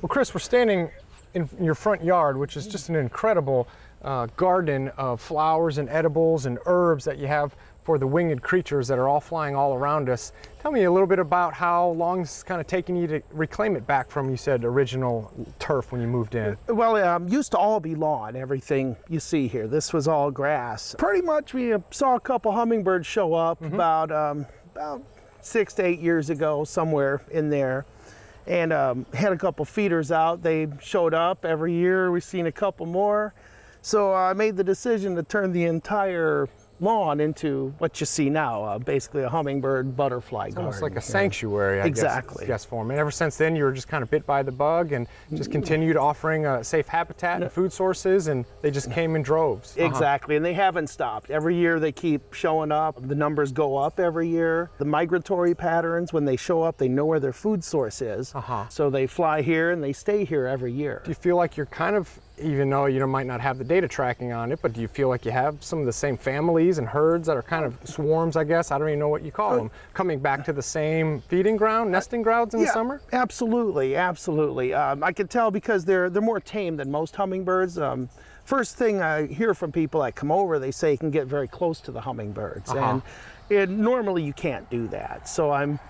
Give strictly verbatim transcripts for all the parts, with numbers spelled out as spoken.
Well, Chris, we're standing in your front yard, which is just an incredible uh, garden of flowers and edibles and herbs that you have for the winged creatures that are all flying all around us. Tell me a little bit about how long this is kind of taking you to reclaim it back from, you said, original turf when you moved in. Well, it um, used to all be lawn, everything you see here. This was all grass. Pretty much we saw a couple hummingbirds show up mm-hmm. about, um, about six to eight years ago, somewhere in there. And um, had a couple feeders out. They showed up every year. We've seen a couple more. So I uh, made the decision to turn the entire lawn into what you see now, uh, basically a hummingbird butterfly it's garden. Almost like a sanctuary, I exactly. guess, guess for them. And ever since then, you were just kind of bit by the bug and just continued offering a safe habitat and food sources, and they just came in droves. Exactly, uh-huh. and they haven't stopped. Every year they keep showing up. The numbers go up every year. The migratory patterns, when they show up, they know where their food source is. Uh-huh. So they fly here and they stay here every year. Do you feel like you're kind of, even though you might not have the data tracking on it, but do you feel like you have some of the same families and herds that are kind of swarms, I guess, I don't even know what you call them, coming back to the same feeding ground, nesting grounds in yeah, the summer? Absolutely, absolutely. Um, I can tell because they're, they're more tame than most hummingbirds. Um, first thing I hear from people that come over, they say you can get very close to the hummingbirds. Uh-huh. and It, normally you can't do that, so I'm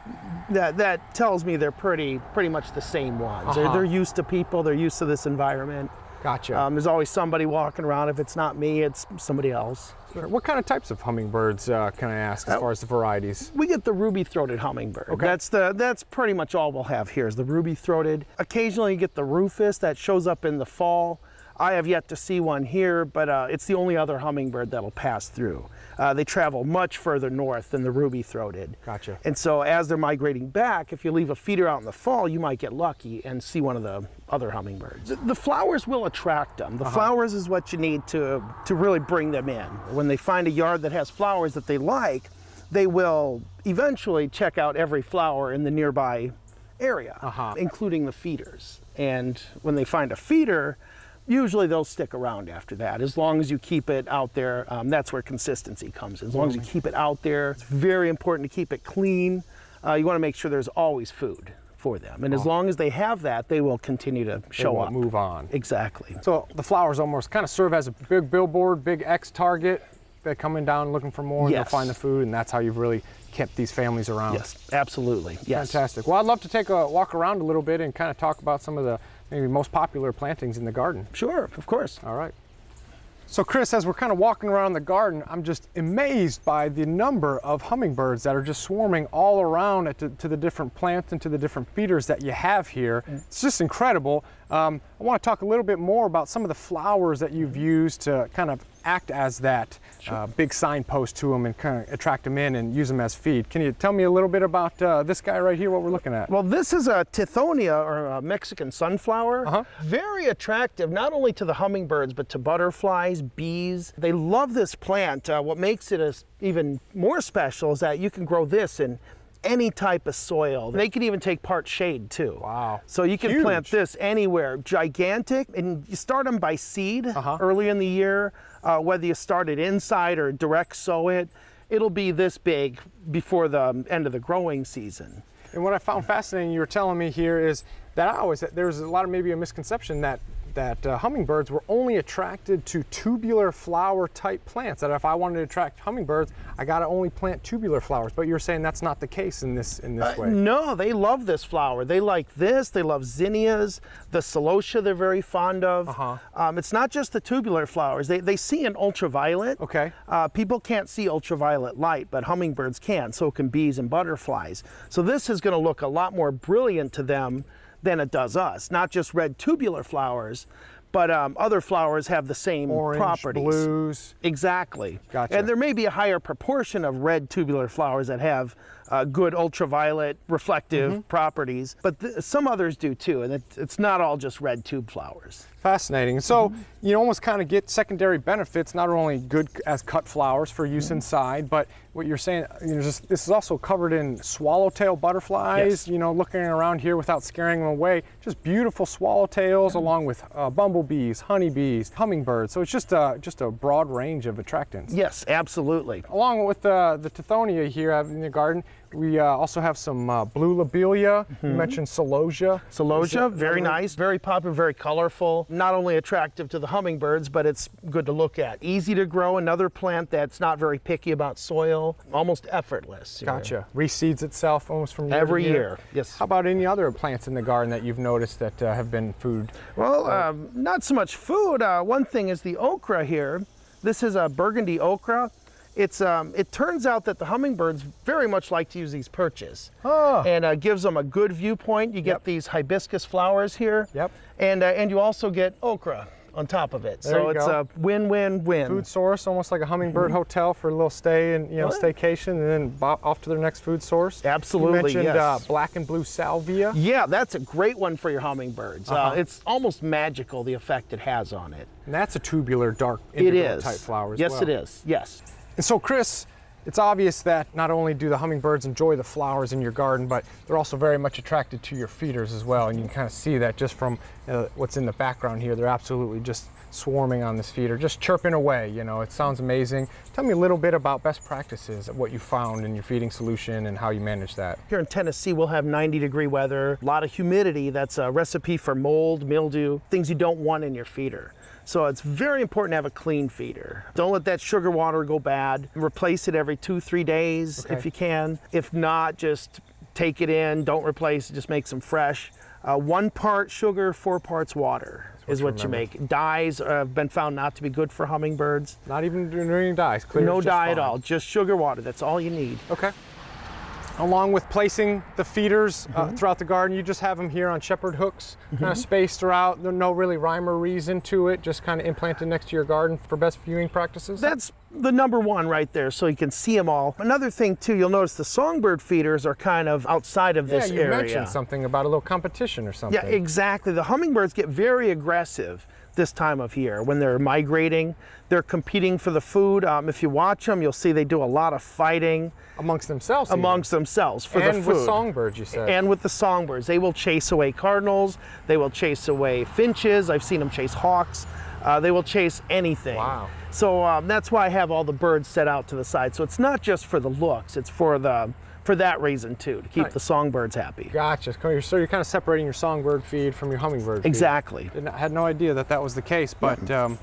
that that tells me they're pretty pretty much the same ones. Uh-huh. they're, they're used to people, they're used to this environment. Gotcha. Um, there's always somebody walking around. If it's not me, it's somebody else. Sure. What kind of types of hummingbirds uh, can I ask as uh, far as the varieties? We get the ruby-throated hummingbird. Okay. That's the that's pretty much all we'll have here is the ruby-throated. Occasionally you get the rufous that shows up in the fall. I have yet to see one here, but uh, it's the only other hummingbird that'll pass through. Uh, they travel much further north than the ruby-throated. Gotcha. And so as they're migrating back, if you leave a feeder out in the fall, you might get lucky and see one of the other hummingbirds. The, the flowers will attract them. The uh-huh. flowers is what you need to, to really bring them in. When they find a yard that has flowers that they like, they will eventually check out every flower in the nearby area, uh-huh. including the feeders. And when they find a feeder, usually they'll stick around after that, as long as you keep it out there. Um, that's where consistency comes in. As long as you keep it out there, it's very important to keep it clean. Uh, you want to make sure there's always food for them. And oh. as long as they have that, they will continue to show they won't up. Move on. Exactly. So the flowers almost kind of serve as a big billboard, big X target. They're coming down looking for more, and yes. they'll find the food, and that's how you've really kept these families around. Yes, absolutely. Yes. Fantastic. Well, I'd love to take a walk around a little bit and kind of talk about some of the maybe most popular plantings in the garden. Sure, of course. All right. So Chris, as we're kind of walking around the garden, I'm just amazed by the number of hummingbirds that are just swarming all around at the, to the different plants and to the different feeders that you have here. Mm-hmm. It's just incredible. Um, I want to talk a little bit more about some of the flowers that you've used to kind of act as that sure. uh, big signpost to them and kind of attract them in and use them as feed. Can you tell me a little bit about uh, this guy right here, what we're looking at? Well, this is a tithonia, or a Mexican sunflower. Uh-huh. Very attractive, not only to the hummingbirds, but to butterflies, bees. They love this plant. Uh, what makes it a, even more special is that you can grow this in any type of soil. They can even take part shade too. Wow. So you can Huge. plant this anywhere. Gigantic, and you start them by seed uh-huh. early in the year. Uh, whether you start it inside or direct sow it, it'll be this big before the end of the growing season. And what I found fascinating you were telling me here is that I always, there's a lot of maybe a misconception that that uh, hummingbirds were only attracted to tubular flower type plants, that if I wanted to attract hummingbirds, I gotta only plant tubular flowers, but you're saying that's not the case in this in this uh, way. No, they love this flower. They like this, they love zinnias, the celosia they're very fond of. Uh-huh. um, it's not just the tubular flowers. They, they see an ultraviolet. Okay. Uh, people can't see ultraviolet light, but hummingbirds can, so can bees and butterflies. So this is gonna look a lot more brilliant to them than it does us. Not just red tubular flowers, but um, other flowers have the same Orange, properties. Blues. Exactly. Gotcha. And there may be a higher proportion of red tubular flowers that have uh, good ultraviolet reflective mm-hmm. properties, but th some others do too, and it, it's not all just red tube flowers. Fascinating. So mm-hmm. you almost kind of get secondary benefits, not only good as cut flowers for use mm-hmm. inside, but what you're saying, you know, just, this is also covered in swallowtail butterflies, yes. you know, looking around here without scaring them away, just beautiful swallowtails mm-hmm. along with uh, bumble bubble bees, honeybees, hummingbirds. So it's just a, just a broad range of attractants. Yes, absolutely. Along with uh, the tithonia here in the garden, we uh, also have some uh, blue lobelia. Mm-hmm. You mentioned celosia. Celosia, very nice, very popular, very colorful. Not only attractive to the hummingbirds, but it's good to look at. Easy to grow, another plant that's not very picky about soil, almost effortless. Gotcha. Reseeds itself almost from year every to year. year. Yes. How about any other plants in the garden that you've noticed that uh, have been food? Well, uh, not so much food. Uh, one thing is the okra here. This is a burgundy okra. It's, um, it turns out that the hummingbirds very much like to use these perches. Oh. And uh, gives them a good viewpoint. You get yep. these hibiscus flowers here. Yep. And, uh, and you also get okra on top of it. There so it's go. a win-win-win. Food source, almost like a hummingbird mm-hmm. hotel for a little stay and, you know, what? staycation, and then bop off to their next food source. Absolutely, You mentioned yes. uh, black and blue salvia. Yeah, that's a great one for your hummingbirds. Uh-huh. uh, it's almost magical, the effect it has on it. And that's a tubular, dark, individual type flower as yes, well. Yes, it is. Yes. And so, Chris, it's obvious that not only do the hummingbirds enjoy the flowers in your garden, but they're also very much attracted to your feeders as well. And you can kind of see that just from uh, what's in the background here. They're absolutely just swarming on this feeder, just chirping away. You know, it sounds amazing. Tell me a little bit about best practices, what you found in your feeding solution and how you manage that. Here in Tennessee, we'll have ninety degree weather, a lot of humidity. That's a recipe for mold, mildew, things you don't want in your feeder. So it's very important to have a clean feeder. Don't let that sugar water go bad. Replace it every two, three days okay. if you can. If not, just take it in, don't replace it, just make some fresh. Uh, one part sugar, four parts water what is what you remember. make. Dyes have been found not to be good for hummingbirds. Not even doing dyes, clear No dye fine. at all, just sugar water, that's all you need. Okay. Along with placing the feeders uh, mm-hmm. throughout the garden, you just have them here on shepherd hooks, mm-hmm. kind of spaced throughout. There's no really rhyme or reason to it, just kind of implanted next to your garden for best viewing practices. That's the number one right there, so you can see them all. Another thing too, you'll notice the songbird feeders are kind of outside of yeah, this you area. You mentioned something about a little competition or something. Yeah, exactly. The hummingbirds get very aggressive this time of year when they're migrating. They're competing for the food. Um, if you watch them, you'll see they do a lot of fighting. Amongst themselves? Amongst even. themselves for and the food. And with songbirds, you said. And with the songbirds. They will chase away cardinals. They will chase away finches. I've seen them chase hawks. Uh, they will chase anything. Wow. So um, that's why I have all the birds set out to the side. So it's not just for the looks, it's for the for that reason too, to keep nice. the songbirds happy. Gotcha. So you're kind of separating your songbird feed from your hummingbird exactly. feed. Exactly. I had no idea that that was the case, but mm-hmm. um,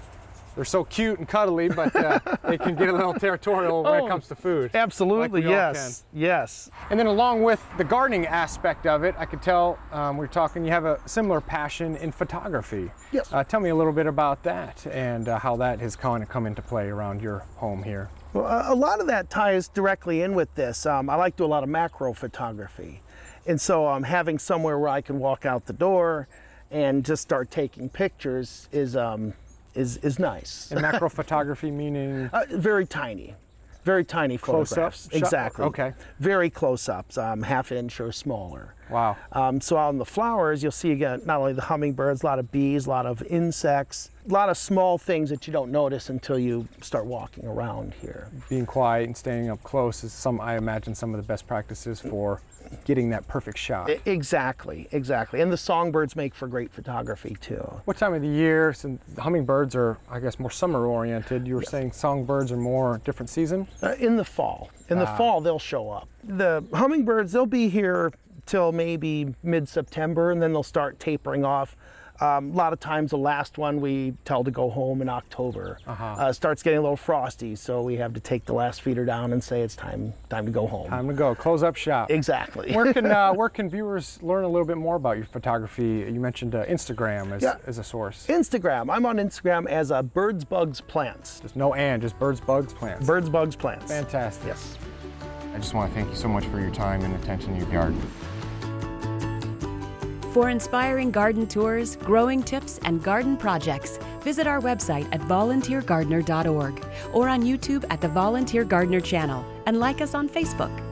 they're so cute and cuddly, but uh, they can get a little territorial when oh, it comes to food. Absolutely, like yes, yes. And then along with the gardening aspect of it, I could tell um, we we're talking, you have a similar passion in photography. Yes. Uh, tell me a little bit about that and uh, how that has kind of come into play around your home here. Well, a lot of that ties directly in with this. Um, I like to do a lot of macro photography. And so um, having somewhere where I can walk out the door and just start taking pictures is um, is, is nice. And macro photography meaning? Uh, very tiny, very tiny close photographs. Close-ups? Exactly. Okay. Very close-ups, um, half inch or smaller. Wow. Um, so on the flowers, you'll see again, not only the hummingbirds, a lot of bees, a lot of insects. A lot of small things that you don't notice until you start walking around here. Being quiet and staying up close is some, I imagine, some of the best practices for getting that perfect shot. Exactly, exactly. And the songbirds make for great photography too. What time of the year, since hummingbirds are, I guess, more summer oriented, you were yes. saying songbirds are more different season? Uh, in the fall. In the ah. fall, they'll show up. The hummingbirds, they'll be here till maybe mid-September, and then they'll start tapering off. Um, a lot of times the last one we tell to go home in October. Uh-huh. uh, starts getting a little frosty, so we have to take the last feeder down and say it's time time to go home. Time to go, close up shop. Exactly. Where can uh, where can viewers learn a little bit more about your photography? You mentioned uh, Instagram as, yeah. as a source. Instagram, I'm on Instagram as uh, Birds, Bugs, Plants. Just no and, just Birds, Bugs, Plants. Birds, Bugs, Plants. Fantastic. Yes. I just want to thank you so much for your time and attention to your garden. For inspiring garden tours, growing tips, and garden projects, visit our website at volunteer gardener dot org or on YouTube at the Volunteer Gardener channel, and like us on Facebook.